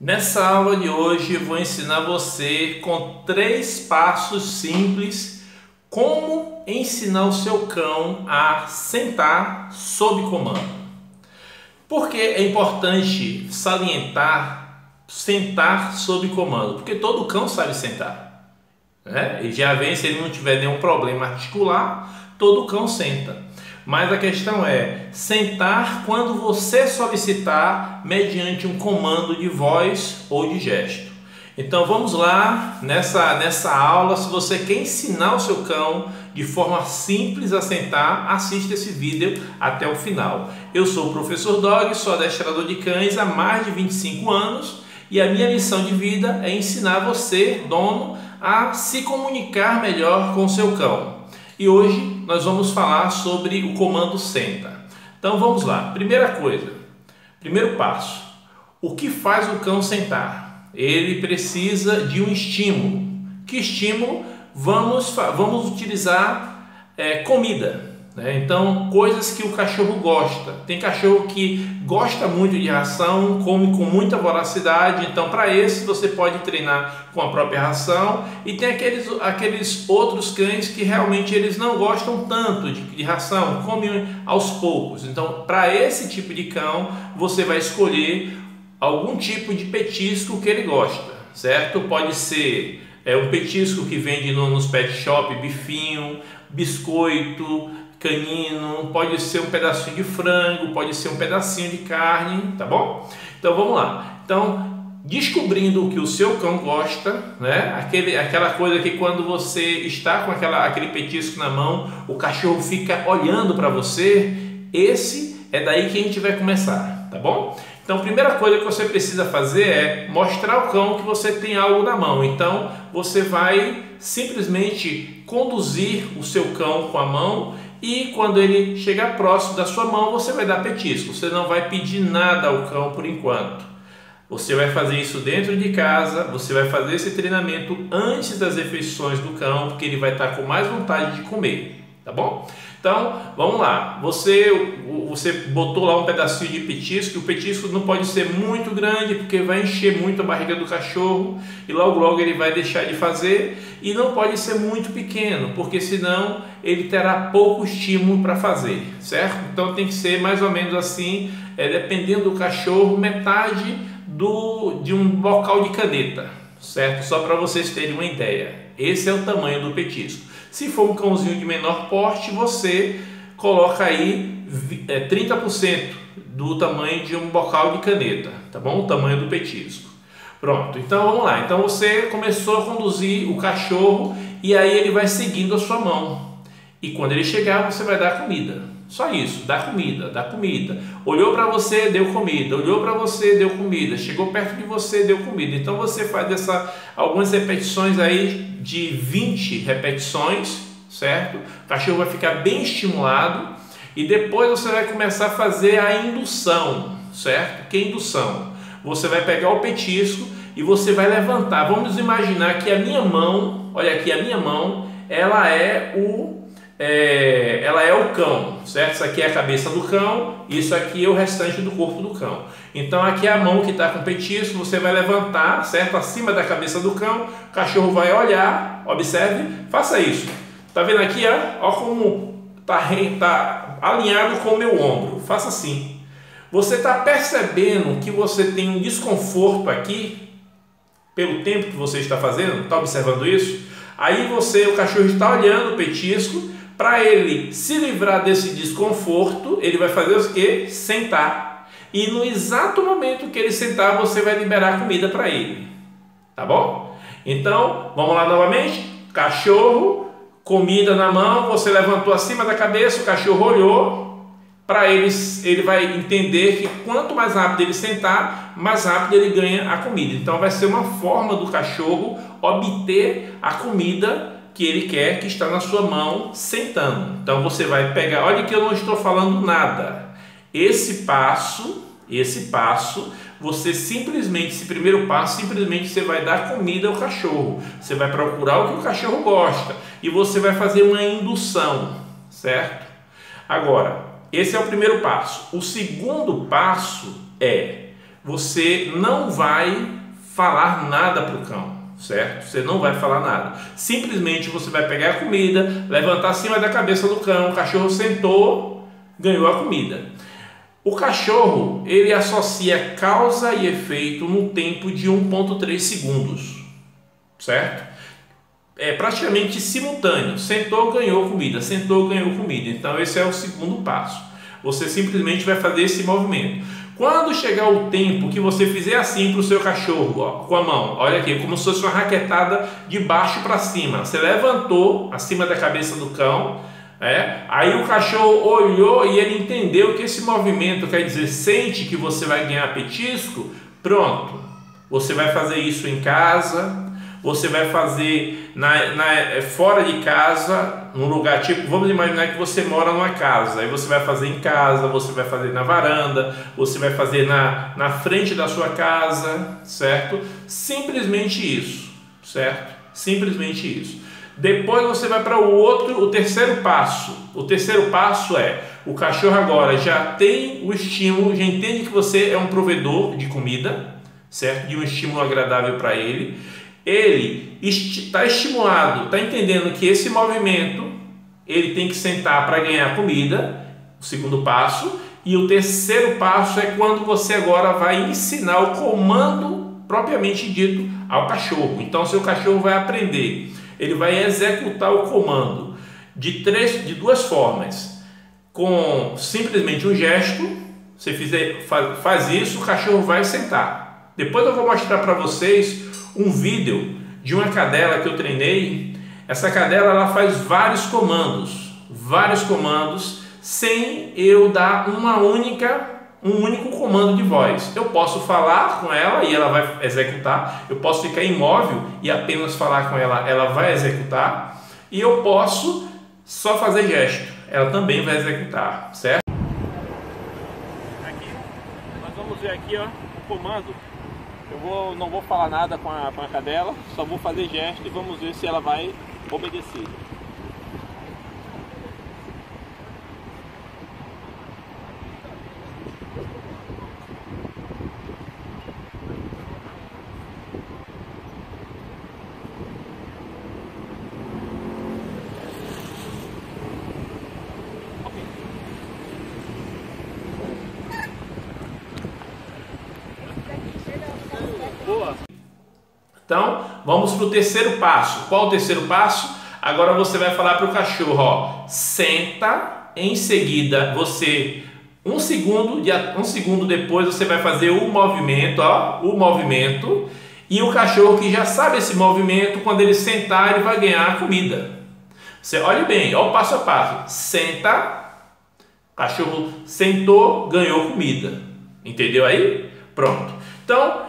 Nessa aula de hoje eu vou ensinar você com 3 passos simples como ensinar o seu cão a sentar sob comando. Por que é importante salientar sentar sob comando? Porque todo cão sabe sentar, né? E já vem, se ele não tiver nenhum problema articular, todo cão senta. Mas a questão é sentar quando você solicitar mediante um comando de voz ou de gesto. Então vamos lá nessa aula. Se você quer ensinar o seu cão de forma simples a sentar, assista esse vídeo até o final. Eu sou o Professor Dog, sou adestrador de cães há mais de 25 anos e a minha missão de vida é ensinar você, dono, a se comunicar melhor com o seu cão. E hoje nós vamos falar sobre o comando senta. Então vamos lá. Primeira coisa, primeiro passo. O que faz o cão sentar? Ele precisa de um estímulo. Que estímulo? Vamos utilizar comida, né? Então, coisas que o cachorro gosta. Tem cachorro que gosta muito de ração, come com muita voracidade. Então, para esse, você pode treinar com a própria ração, e tem aqueles outros cães que realmente eles não gostam tanto de ração, comem aos poucos. Então, para esse tipo de cão, você vai escolher algum tipo de petisco que ele gosta, certo? Pode ser um petisco que vende nos pet shop, bifinho, biscoito canino, pode ser um pedacinho de frango, pode ser um pedacinho de carne, tá bom? Então vamos lá. Então, descobrindo o que o seu cão gosta, né? Aquela coisa que quando você está com aquele petisco na mão, o cachorro fica olhando para você, esse é daí que a gente vai começar, tá bom? Então, a primeira coisa que você precisa fazer é mostrar ao cão que você tem algo na mão. Então, você vai simplesmente conduzir o seu cão com a mão e quando ele chegar próximo da sua mão, você vai dar petisco. Você não vai pedir nada ao cão por enquanto. Você vai fazer isso dentro de casa, você vai fazer esse treinamento antes das refeições do cão, porque ele vai estar com mais vontade de comer, tá bom? Então, vamos lá. Você botou lá um pedacinho de petisco, o petisco não pode ser muito grande, porque vai encher muito a barriga do cachorro e logo logo ele vai deixar de fazer, e não pode ser muito pequeno, porque senão ele terá pouco estímulo para fazer, certo? Então tem que ser mais ou menos assim, dependendo do cachorro, metade de um bocal de caneta, certo? Só para vocês terem uma ideia, esse é o tamanho do petisco. Se for um cãozinho de menor porte, você coloca aí 30% do tamanho de um bocal de caneta, tá bom? O tamanho do petisco. Pronto, então vamos lá. Então você começou a conduzir o cachorro e aí ele vai seguindo a sua mão. E quando ele chegar, você vai dar comida. Só isso, dá comida, dá comida. Olhou para você, deu comida. Olhou para você, deu comida. Chegou perto de você, deu comida. Então você faz algumas repetições aí de 20 repetições, certo? O cachorro vai ficar bem estimulado e depois você vai começar a fazer a indução, certo? Que é indução? Você vai pegar o petisco e você vai levantar. Vamos imaginar que a minha mão, olha aqui, a minha mão, ela é o cão, certo? Isso aqui é a cabeça do cão, isso aqui é o restante do corpo do cão. Então aqui é a mão que está com o petisco, você vai levantar, certo? Acima da cabeça do cão, o cachorro vai olhar, observe, faça isso. Tá vendo aqui, ó? Ó como tá alinhado com o meu ombro, faça assim. Você está percebendo que você tem um desconforto aqui, pelo tempo que você está fazendo, está observando isso? Aí o cachorro está olhando o petisco. Para ele se livrar desse desconforto, ele vai fazer o quê? Sentar. E no exato momento que ele sentar, você vai liberar a comida para ele. Tá bom? Então, vamos lá novamente. Cachorro, comida na mão, você levantou acima da cabeça, o cachorro olhou. Para ele vai entender que quanto mais rápido ele sentar, mais rápido ele ganha a comida. Então, vai ser uma forma do cachorro obter a comida que ele quer, que está na sua mão sentando. Então você vai pegar, olha que eu não estou falando nada. Esse passo, esse primeiro passo, simplesmente você vai dar comida ao cachorro. Você vai procurar o que o cachorro gosta e você vai fazer uma indução, certo? Agora, esse é o primeiro passo. O segundo passo é você não vai falar nada para o cão, certo? Você não vai falar nada. Simplesmente você vai pegar a comida, levantar acima da cabeça do cão, o cachorro sentou, ganhou a comida. O cachorro, ele associa causa e efeito no tempo de 1,3 segundos, certo? É praticamente simultâneo. Sentou, ganhou comida. Sentou, ganhou comida. Então esse é o segundo passo. Você simplesmente vai fazer esse movimento. Quando chegar o tempo que você fizer assim para o seu cachorro, ó, com a mão, olha aqui, como se fosse uma raquetada de baixo para cima. Você levantou acima da cabeça do cão, aí o cachorro olhou e ele entendeu que esse movimento quer dizer, sente que você vai ganhar petisco, pronto. Você vai fazer isso em casa, você vai fazer fora de casa, num lugar tipo, vamos imaginar que você mora numa casa, aí você vai fazer em casa, você vai fazer na varanda, você vai fazer na frente da sua casa, certo? Simplesmente isso, certo? Simplesmente isso. Depois você vai para o terceiro passo. O terceiro passo é, o cachorro agora já tem o estímulo, já entende que você é um provedor de comida, certo? De um estímulo agradável para ele. Ele está estimulado, está entendendo que esse movimento, ele tem que sentar para ganhar comida, o segundo passo. E o terceiro passo é quando você agora vai ensinar o comando propriamente dito ao cachorro. Então seu cachorro vai aprender. Ele vai executar o comando de duas formas. Com simplesmente um gesto, você faz isso, o cachorro vai sentar. Depois eu vou mostrar para vocês um vídeo de uma cadela que eu treinei. Essa cadela ela faz vários comandos, sem eu dar um único comando de voz. Eu posso falar com ela e ela vai executar, eu posso ficar imóvel e apenas falar com ela, ela vai executar, e eu posso só fazer gesto, ela também vai executar, certo? Aqui, nós vamos ver aqui, ó, o comando. Eu não vou falar nada com a cadela, só vou fazer gesto e vamos ver se ela vai obedecer. Então, vamos para o terceiro passo. Qual o terceiro passo? Agora você vai falar para o cachorro, ó, senta, em seguida você, um segundo depois você vai fazer o movimento, ó, o movimento, e o cachorro que já sabe esse movimento, quando ele sentar, ele vai ganhar a comida. Você olha bem, ó, o passo a passo, senta, cachorro sentou, ganhou comida. Entendeu aí? Pronto. Então, o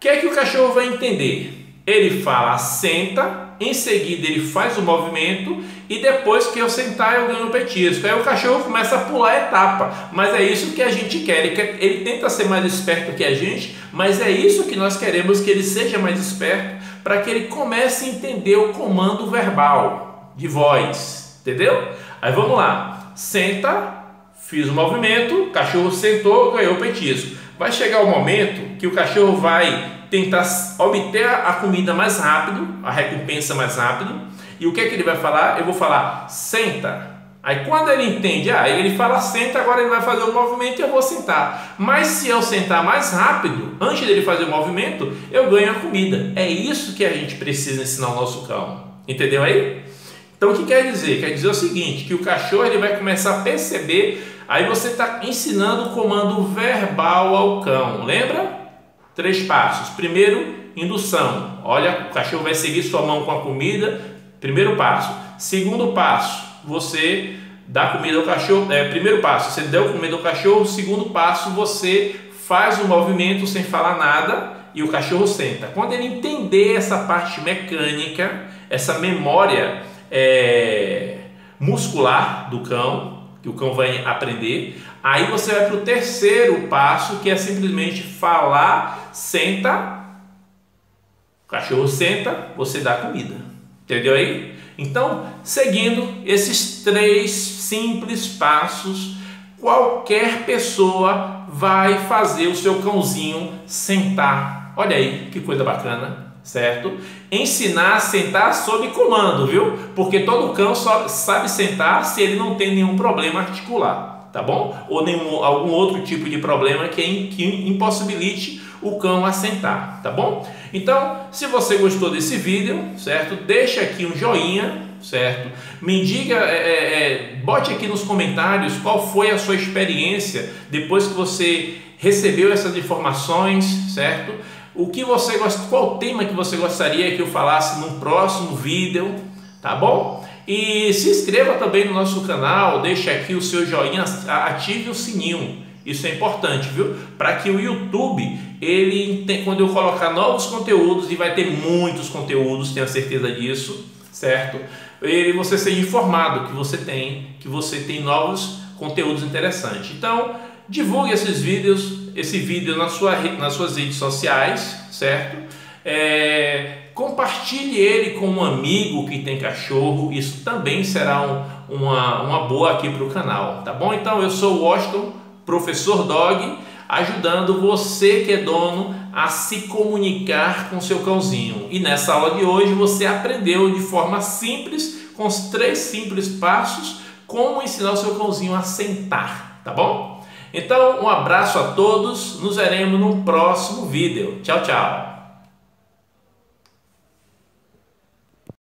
que é que o cachorro vai entender? Ele fala, senta, em seguida ele faz o movimento e depois que eu sentar eu ganho um petisco. Aí o cachorro começa a pular a etapa, mas é isso que a gente quer. Ele tenta ser mais esperto que a gente, mas é isso que nós queremos, que ele seja mais esperto, para que ele comece a entender o comando verbal, de voz, entendeu? Aí vamos lá, senta, fiz o movimento, o cachorro sentou, ganhou o petisco. Vai chegar o momento que o cachorro vai tentar obter a comida mais rápido, a recompensa mais rápido. E o que é que ele vai falar? Eu vou falar, senta. Aí quando ele entende, ele fala, senta, agora ele vai fazer o movimento e eu vou sentar. Mas se eu sentar mais rápido, antes dele fazer o movimento, eu ganho a comida. É isso que a gente precisa ensinar ao nosso cão. Entendeu aí? Então o que quer dizer? Quer dizer o seguinte, que o cachorro ele vai começar a perceber. Aí você está ensinando o comando verbal ao cão, lembra? Três passos. Primeiro, indução. Olha, o cachorro vai seguir sua mão com a comida. Primeiro passo. Segundo passo, você dá comida ao cachorro. Primeiro passo, você deu comida ao cachorro. Segundo passo, você faz o movimento sem falar nada e o cachorro senta. Quando ele entender essa parte mecânica, essa memória muscular do cão, que o cão vai aprender, aí você vai para o terceiro passo, que é simplesmente falar, senta, o cachorro senta, você dá comida, entendeu aí? Então, seguindo esses três simples passos, qualquer pessoa vai fazer o seu cãozinho sentar. Olha aí, que coisa bacana, certo? Ensinar a sentar sob comando, viu? Porque todo cão só sabe sentar se ele não tem nenhum problema articular, tá bom? Ou algum outro tipo de problema que impossibilite o cão a sentar, tá bom? Então, se você gostou desse vídeo, certo? Deixa aqui um joinha, certo? Me diga, bote aqui nos comentários qual foi a sua experiência depois que você recebeu essas informações, certo? O que você gosta, qual tema que você gostaria que eu falasse no próximo vídeo, tá bom? E se inscreva também no nosso canal, deixa aqui o seu joinha, ative o sininho. Isso é importante, viu? Para que o YouTube, quando eu colocar novos conteúdos, e vai ter muitos conteúdos, tenha certeza disso, certo? Você seja informado que você tem novos conteúdos interessantes. Então, divulgue esses vídeos, esse vídeo nas suas redes sociais, certo? Compartilhe ele com um amigo que tem cachorro, isso também será uma boa aqui para o canal, tá bom? Então, eu sou o Washington, Professor Dog, ajudando você que é dono a se comunicar com seu cãozinho. E nessa aula de hoje você aprendeu de forma simples, com os 3 simples passos, como ensinar o seu cãozinho a sentar, tá bom? Então, um abraço a todos, nos veremos no próximo vídeo. Tchau, tchau!